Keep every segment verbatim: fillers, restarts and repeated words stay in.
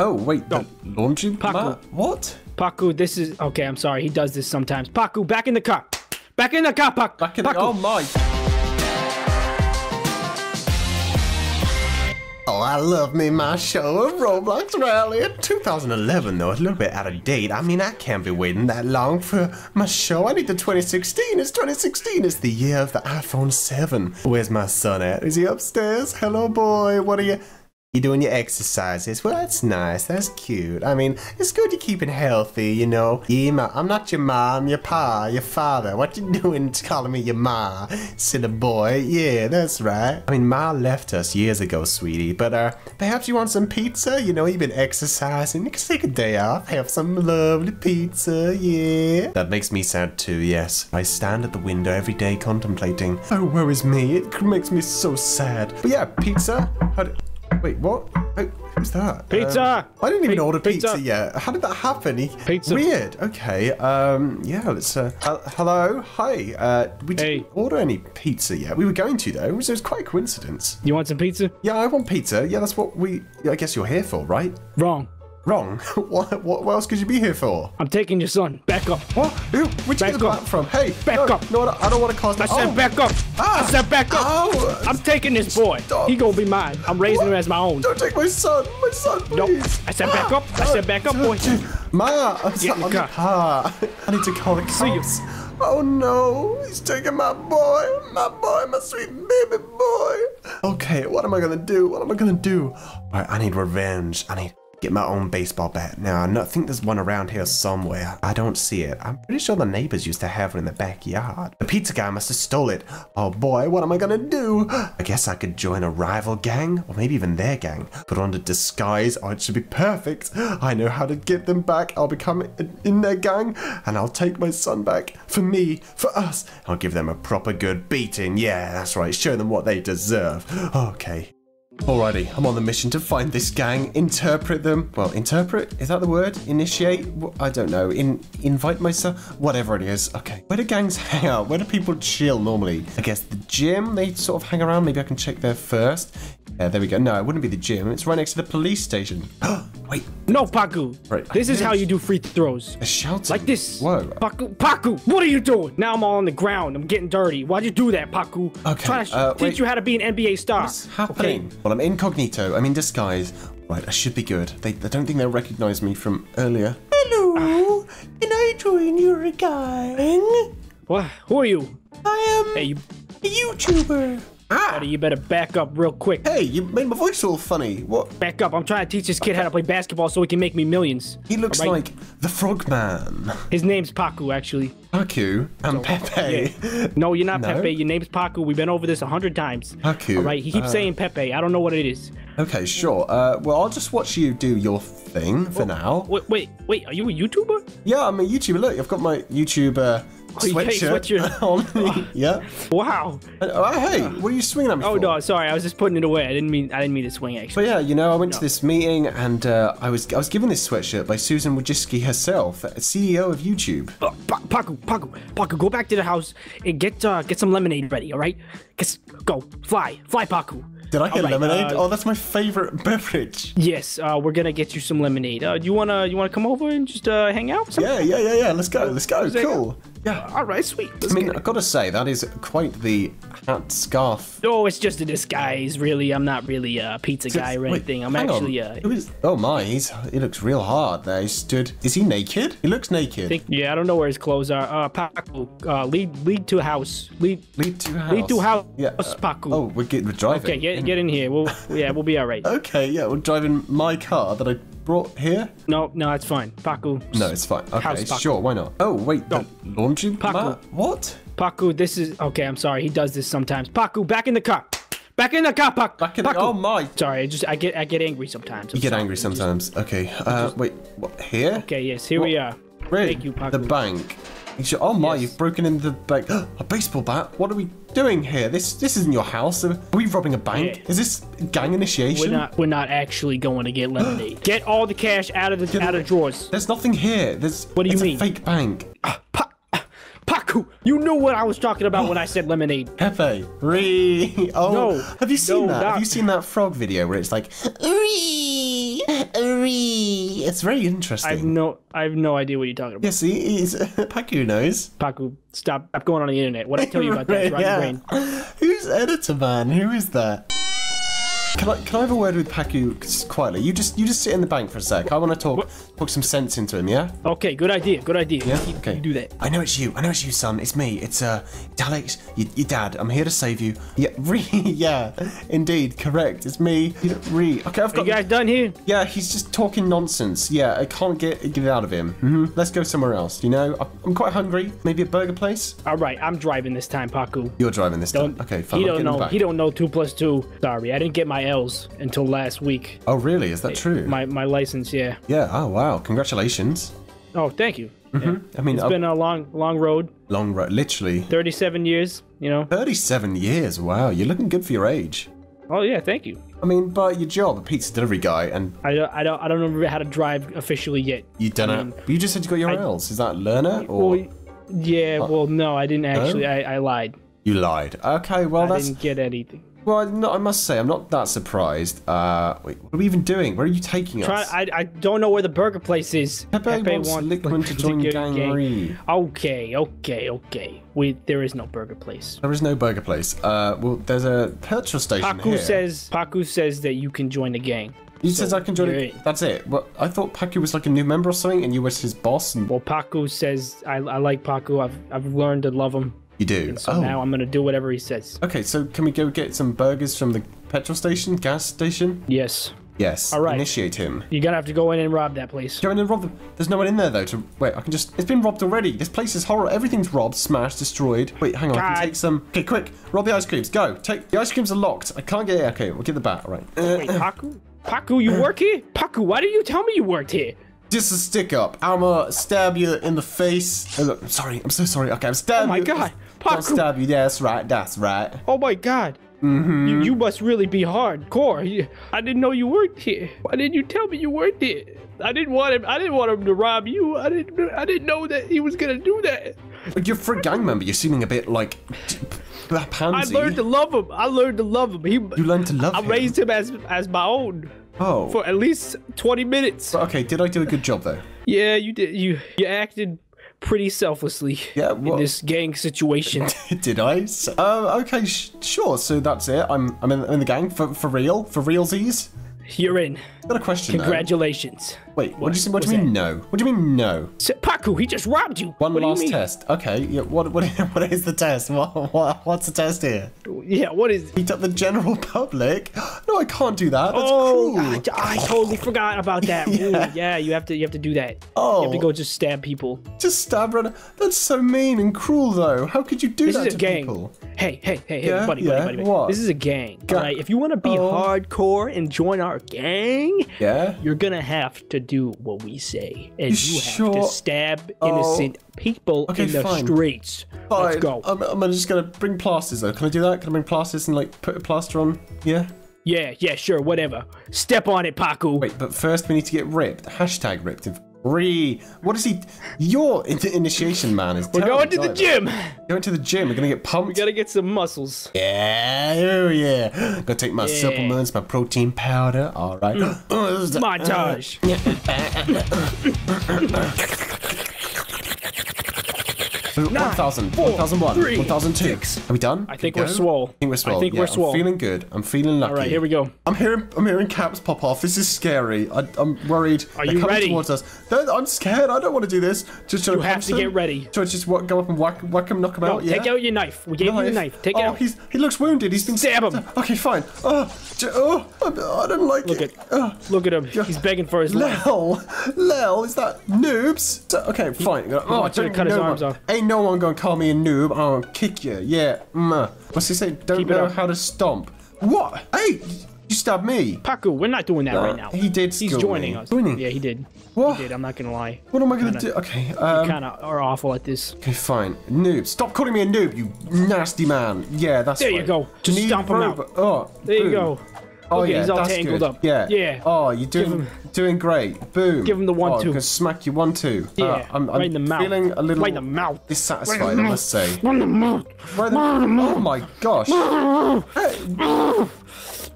Oh, wait, the launching Paku. What? Paku, this is... Okay, I'm sorry. He does this sometimes. Paku, back in the car. Back in the car, Paku. Back in Paku. The... Oh, my. Oh, I love me my show of Roblox Rally. two thousand eleven, though, it's a little bit out of date. I mean, I can't be waiting that long for my show. I need the twenty sixteen. It's twenty sixteen. It's the year of the iPhone seven. Where's my son at? Is he upstairs? Hello, boy. What are you... You're doing your exercises. Well, that's nice. That's cute. I mean, it's good you're keeping healthy, you know. Yeah, I'm not your mom, your pa, your father. What you doing calling me your ma, silly boy? Yeah, that's right. I mean, Ma left us years ago, sweetie. But uh, perhaps you want some pizza? You know, you've been exercising. You can take a day off. Have some lovely pizza, yeah. That makes me sad too, yes. I stand at the window every day contemplating. Oh, where is me? It makes me so sad. But yeah, pizza. How do Wait, what? Oh, who's that? Pizza! Um, I didn't even P order pizza. pizza yet. How did that happen? He, pizza. Weird. Okay. Um. Yeah. Let's. Uh, uh, hello. Hi. Uh. We hey. didn't order any pizza yet. We were going to though, so it's quite a coincidence. You want some pizza? Yeah, I want pizza. Yeah, that's what we. I guess you're here for, right? Wrong. Wrong? What, what, what else could you be here for? I'm taking your son. Back up. What? Who? Where'd you get the bat from? Hey, back no, up. No, I don't want to cause... I said oh. back up. Ah. I said back up. Oh. I'm taking this boy. Stop. He gonna be mine. I'm raising what? him as my own. Don't take my son. My son, please. No. I said back up. I said back up, boy. Ma, I'm sorry. I need to call the cops. See you. Oh, no. He's taking my boy. My boy. My sweet baby boy. Okay, what am I going to do? What am I going to do? All right, I need revenge. I need... Get my own baseball bat. Now, I think there's one around here somewhere. I don't see it. I'm pretty sure the neighbors used to have one in the backyard. The pizza guy must have stole it. Oh boy, what am I gonna do? I guess I could join a rival gang, or maybe even their gang. Put on the disguise, oh, it should be perfect. I know how to get them back. I'll become in their gang, and I'll take my son back. For me, for us. I'll give them a proper good beating. Yeah, that's right. Show them what they deserve. Okay. Alrighty, I'm on the mission to find this gang, interpret them. Well, interpret? Is that the word? Initiate? I don't know. In invite myself? Whatever it is. Okay. Where do gangs hang out? Where do people chill normally? I guess the gym, they sort of hang around. Maybe I can check there first. Yeah, there we go. No, it wouldn't be the gym. It's right next to the police station. Wait. No, Paku. Right. This is how you do free throws. A shelter. Like this. Whoa. Paku, Paku, what are you doing? Now I'm all on the ground. I'm getting dirty. Why'd you do that, Paku? Okay. I'm trying to uh, teach wait. you how to be an N B A star. What's happening? Okay. Well, I'm incognito. I'm in disguise. Right, I should be good. They, I don't think they'll recognize me from earlier. Hello. Ah. Can I join your gang? What? Who are you? I am hey, you... a YouTuber. Ah. Buddy, you better back up real quick. Hey, you made my voice all funny. What? Back up. I'm trying to teach this kid how to play basketball so he can make me millions. He looks right? like the Frogman. His name's Paku, actually. Paku and so, Pepe. Yeah. No, you're not no? Pepe. Your name's Paku. We've been over this a hundred times. Paku. All right, he keeps uh, saying Pepe. I don't know what it is. Okay, sure. Uh, well, I'll just watch you do your thing for well, now. Wait, wait, wait. Are you a YouTuber? Yeah, I'm a YouTuber. Look, I've got my YouTuber... Oh, sweatshirt you on. Yeah. Wow. Oh, hey, what are you swinging at me oh, for? Oh no, sorry, I was just putting it away. I didn't mean, I didn't mean to swing actually. But yeah, you know, I went no. to this meeting and uh, I was, I was given this sweatshirt by Susan Wojcicki herself, C E O of YouTube. Uh, Paku, Paku, Paku, go back to the house and get, uh, get some lemonade ready. All right, get, go, fly, fly, Paku. Did I get right, lemonade? Uh, oh, that's my favorite beverage. Yes, uh, we're gonna get you some lemonade. Uh, do you wanna, you wanna come over and just uh, hang out? Yeah, yeah, yeah, yeah. Let's go. Let's go. Cool. Yeah. All right, sweet. Let's I mean, I gotta say that is quite the hat scarf. Oh, it's just a disguise, really. I'm not really a pizza so, guy or anything. Wait, I'm actually. Uh, is, oh my, he's, he looks real hard there. He stood. Is he naked? He looks naked. Think, yeah, I don't know where his clothes are. Uh, Paku, uh, lead, lead to house. Lead, lead to house. Lead to house. Yeah. Uh, Paku. Oh, we're getting, we're driving. Okay, yeah. Get in here. We'll, yeah, we'll be all right. Okay, yeah, we're driving my car that I brought here. No, no, it's fine. Paku. No, it's fine. Okay, Paku. Sure, why not? Oh, wait, the launching Paku. What? Paku, this is... Okay, I'm sorry. He does this sometimes. Paku, back in the car. Back in the car, Paku. Back in Paku. The... Oh, my. Sorry, I just... I get I get angry sometimes. I'm you get sorry. angry sometimes. Just... Okay. Uh, just... Wait, what? Here? Okay, yes, here what? we are. Really? Thank you, Paku. The bank. Should, oh my, yes. You've broken into the bank. A baseball bat? What are we doing here? This this isn't your house. Are we robbing a bank? Yeah. Is this gang initiation? We're not, we're not actually going to get lemonade. Get all the cash out of the Get out of drawers. There's nothing here. There's, what do you it's mean? It's a fake bank. Uh, pa Paku, you knew what I was talking about when I said lemonade. Pepe, ree. Oh, no, have you seen no, that? Not. Have you seen that frog video where it's like, ree? Ori. It's very interesting. I've no, I have no idea what you're talking about. Yeah, see, he's, Paku knows. Paku, stop, stop going on the internet. What I tell you about that? Right, yeah. Brain. Who's editor man? Who is that? Can I can I have a word with Paku quietly? You just you just sit in the bank for a sec. I want to talk talk some sense into him. Yeah. Okay. Good idea. Good idea. Yeah. You, okay. You do that. I know it's you. I know it's you, son. It's me. It's uh, Alex. Your, your dad. I'm here to save you. Yeah. Re. Yeah. Indeed. Correct. It's me. Re. Okay. I've got. Are you guys done here? Yeah. He's just talking nonsense. Yeah. I can't get get it out of him. Mm-hmm. Let's go somewhere else. You know. I'm quite hungry. Maybe a burger place. All right. I'm driving this time, Paku. You're driving this don't, time. Okay. Fine. He don't know. He don't know two plus two. Sorry. I didn't get my L's until last week. Oh really? Is that it, true? My my license, yeah. Yeah. Oh wow! Congratulations. Oh, thank you. Mm-hmm. Yeah. I mean, it's I'll... been a long long road. Long road, literally. Thirty-seven years. You know. Thirty-seven years. Wow, you're looking good for your age. Oh yeah, thank you. I mean, but your job, a pizza delivery guy, and I don't, I don't, I don't remember how to drive officially yet. You don't know. Um, you just said you got your I... L's. Is that learner or? Well, yeah. What? Well, no, I didn't actually. Oh? I I lied. You lied. Okay. Well, I that's... didn't get anything. Well, I'm not, I must say, I'm not that surprised. Uh, wait, what are we even doing? Where are you taking Try, us? I, I don't know where the burger place is. Pepe, Pepe wants, wants Lickman to join Gang Re. Okay, okay, okay. We, there is no burger place. There is no burger place. Uh, well, there's a petrol station Paku here. Says, Paku says that you can join the gang. He so says I can join it. That's it. Well, I thought Paku was like a new member or something, and you was his boss. And well, Paku says, I, I like Paku. I've, I've learned to love him. You do. And so oh. now I'm gonna do whatever he says. Okay, so can we go get some burgers from the petrol station, gas station? Yes. Yes. All right. Initiate him. You're gonna have to go in and rob that place. Go in and rob them. There's no one in there though. To wait, I can just. It's been robbed already. This place is horrible. Everything's robbed, smashed, destroyed. Wait, hang on. God. I can take some. Okay, quick. Rob the ice creams. Go. Take the ice creams are locked. I can't get. It. Okay, we'll get the bat. All right. Uh, wait, Paku. Paku, you work here? Paku, why did you tell me you worked here? Just a stick up. I'ma stab you in the face. Oh, look, sorry, I'm so sorry. Okay, I'm stabbing. Oh my god. I'll stab you. That's right. That's right. Oh my god. Mm-hmm. You, you must really be hardcore. I didn't know you worked here. Why didn't you tell me you worked here? I didn't want him. I didn't want him to rob you. I didn't. I didn't know that he was gonna do that. But you're for a gang member. You're seeming a bit like. Pansy. I learned to love him. I learned to love him. He, you learned to love I him. I raised him as as my own. Oh. For at least twenty minutes. But okay, did I do a good job though? Yeah, you did. You you acted pretty selflessly yeah, well, in this gang situation. Did I? So, uh, okay, sh sure. So that's it. I'm I'm in, I'm in the gang for for real, for realsies. You're in. Got a question. Congratulations. Though. Wait, what, what, do you, what do you mean that? No? What do you mean no? So, Paku, he just robbed you. One what last test. Okay. Yeah. What what what is the test? What, what what's the test here? Yeah. What is? Beat up the general public. No, I can't do that. That's oh, cruel. I, I totally forgot about that. Yeah. yeah. You have to you have to do that. Oh. You have to go just stab people. Just stab right. That's so mean and cruel though. How could you do this that is a to gang. People? Hey hey hey hey yeah, buddy, yeah. buddy buddy buddy. What? This is a gang. All right. If you want to be oh. hardcore and join our gang, yeah, you're gonna have to do what we say, and you, you sure? have to stab innocent oh. people okay, in the fine. streets. Fine. Let's go. I'm, I'm just gonna bring plasters though. Can I do that? Can I bring plasters and like put a plaster on? Yeah. Yeah. Yeah. Sure. Whatever. Step on it, Paku. Wait, but first we need to get ripped. Hashtag ripped. Re. What is he? Your initiation man is. We're going to the gym. Going to the gym. We're gonna get pumped. We gotta get some muscles. Yeah, oh yeah. Gonna take my yeah. supplements, my protein powder. All right. Montage. one thousand, one thousand one, one thousand two. Are we done? I think we're swole. I think we're swole. I think yeah, we're swole. I'm feeling good. I'm feeling lucky. All right, here we go. I'm hearing, I'm hearing caps pop off. This is scary. I, I'm worried. Are They're you coming ready? Towards us. They're, I'm scared. I don't want to do this. Just you have to them. Get ready. Should I just walk, go up and whack, whack him, knock him no, out? Take yeah? out your knife. We gave knife. you the knife. Take oh, it out. He's, he looks wounded. He's been stab him. Okay, fine. Oh, oh I, I don't like look it. At, oh. Look at him. He's begging for his life. Lel, Lel, is that noobs? Okay, fine. Oh, I should have cut his arms off. No one gonna call me a noob. I'll kick you. Yeah. Mm. What's he say? Don't Keep know how to stomp. What? Hey, you stabbed me. Paku, we're not doing that nah, right now. He did. He's joining me. us. Joining? Yeah, he did. What? He did. I'm not gonna lie. What am I gonna kinda, do? Okay. Um, you kind of are awful at this. Okay, fine. Noob. Stop calling me a noob, you nasty man. Yeah, that's There fine. you go. Just Need stomp him out. Oh, there boom. you go. Oh okay, yeah, he's all that's tangled good. up. Yeah. Yeah. Oh, you're doing him, doing great. Boom. Give him the one oh, two. I'm gonna smack you one two. Yeah. Uh, I'm, I'm right in the mouth. Feeling a little right in the mouth. dissatisfied, right in the mouth. I must say. Right in the mouth. Right in the mouth. Oh my gosh.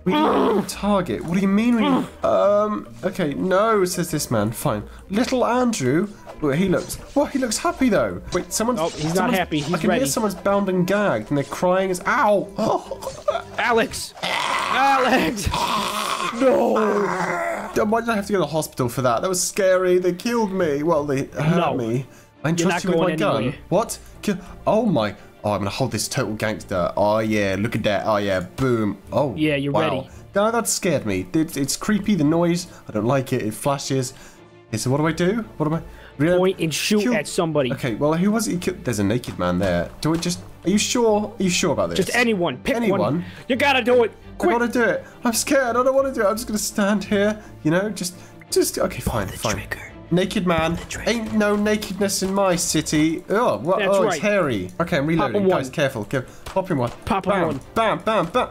We need a target. What do you mean we need... Um, okay, no, says this man. Fine. Little Andrew... Look, he looks... Well, he looks happy, though. Wait, someone's... Oh, he's not happy. He's ready. I can hear someone's bound and gagged, and they're crying as... Ow! Oh. Alex! Alex! No! Why did I have to go to the hospital for that? That was scary. They killed me. Well, they hurt no. me. I entrust you with my anywhere. gun. What? Oh, my... Oh, I'm going to hold this total gangster. Oh, yeah. Look at that. Oh, yeah. Boom. Oh, yeah, you're wow. ready. No, that scared me. It, it's creepy, the noise. I don't like it. It flashes. Okay, so what do I do? What am I... Point and shoot kill. at somebody. Okay, well, who was it he killed? There's a naked man there. Do it just... Are you sure? Are you sure about this? Just anyone. Pick anyone. One. You gotta do it. Quick. I don't want to do it. I'm scared. I don't want to do it. I'm just going to stand here. You know, just... Just... Okay, Pull fine, fine. Trigger. Naked man. Ain't no nakedness in my city. Oh, what? That's oh, right. It's hairy. Okay, I'm reloading. Guys, one. careful. Go. Pop him one. Pop him one. Bam, bam, bam.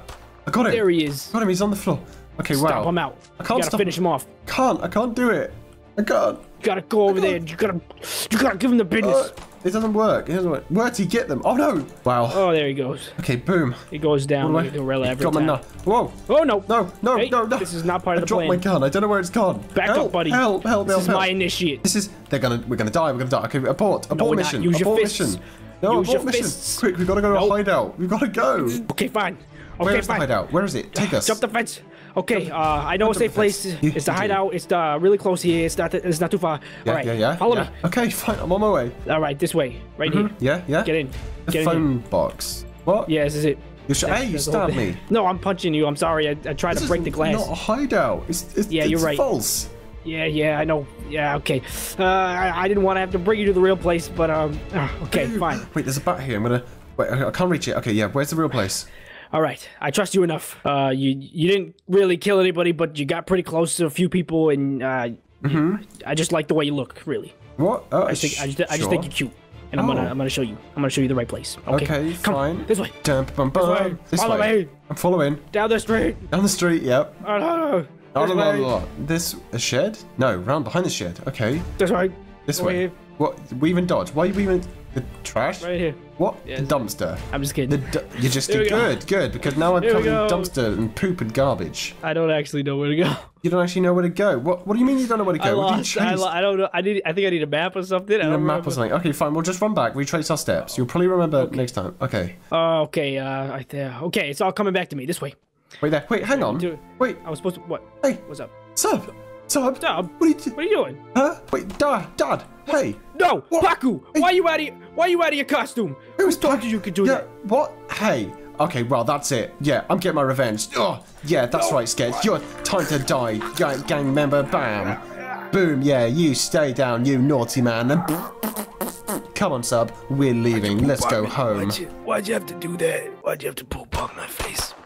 I got him. There he is. Got him. He's on the floor. Okay, stop. wow. I'm out. I can't stop finish him off. Can't. I can't do it. I can't. You gotta go over there. You gotta, you gotta give him the business. Uh, it doesn't work. It doesn't work. Where'd he get them? Oh no! Wow. Oh, there he goes. Okay, boom. He goes down. Like a gorilla every time. Whoa! Oh no! No! No! Hey, no! No! This is not part I of the plan. I dropped my gun. I don't know where it's gone. Back help, up, buddy. Help! Help! This help! This is help. my initiate. This is. They're gonna. We're gonna die. We're gonna die. Okay, abort. Abort no, mission. Use abort your fists. mission. No, Use abort mission. Fists. Quick, we gotta go to nope. a hideout. We gotta go. Okay, fine. Okay, where is fine. the hideout? Where is it? Take us. Jump the fence. Okay, uh, I know a safe place. It's the hideout. It's the really close here. It's not. It's not too far. Yeah, all right, yeah, yeah. Follow yeah. me. Okay, fine. I'm on my way. All right, this way, right mm-hmm. here. Yeah, yeah. Get in. The Get phone in box. What? Yeah, this is it. You should, hey, you stabbed me. No, I'm punching you. I'm sorry. I, I tried this to break the glass. It's not a hideout. It's, it's, yeah, it's you're right. false. Yeah, yeah, I know. Yeah, okay. Uh, I, I didn't want to have to bring you to the real place, but um, okay, Ew. fine. Wait, there's a bat here. I'm gonna. Wait, I can't reach it. Okay, yeah. Where's the real place? All right, I trust you enough. Uh, you you didn't really kill anybody, but you got pretty close to a few people, and uh, mm-hmm. I just like the way you look, really. What? Uh, I think I just, sure. I just think you're cute, and oh. I'm gonna I'm gonna show you. I'm gonna show you the right place. Okay, okay come fine. This way. Dum, bum, bum. This way. This Follow way. me. I'm following. Down the street. Down the street. Yep. Oh no. Oh, this, blah, blah, blah. this a shed? No, round behind the shed. Okay. This way. This Over way. Here. What? Weave and dodge. Why are you weaving? The trash? Right here. What? Yeah, the dumpster. I'm just kidding. The you just did go. good, good, because now I'm covering dumpster and poop and garbage. I don't actually know where to go. You don't actually know where to go. What? What do you mean you don't know where to go? I lost. I, lo I don't know. I need. I think I need a map or something. You I need don't a map remember. or something. Okay, fine. We'll just run back. Retrace our steps. You'll probably remember okay. next time. Okay. Oh, uh, okay. Uh, right there. Okay, it's all coming back to me. This way. Wait there. Wait, hang on. Dude, Wait. I was supposed to. What? Hey. What's up? Sup? Sub, Dub, what are, you what are you doing? Huh? Wait, Dad, Dad, hey. No, what? Paku, hey. why are you out of your, why are you out of your costume? Who was told you you could do yeah, that? What? Hey. Okay, well, that's it. Yeah, I'm getting my revenge. Oh, yeah, that's no. right, Sketch. You're time to die, gang, gang member. Bam. Boom, yeah, you stay down, you naughty man. Come on, Sub, we're leaving. Let's go home. Why'd you, why'd you have to do that? Why'd you have to poop on my face?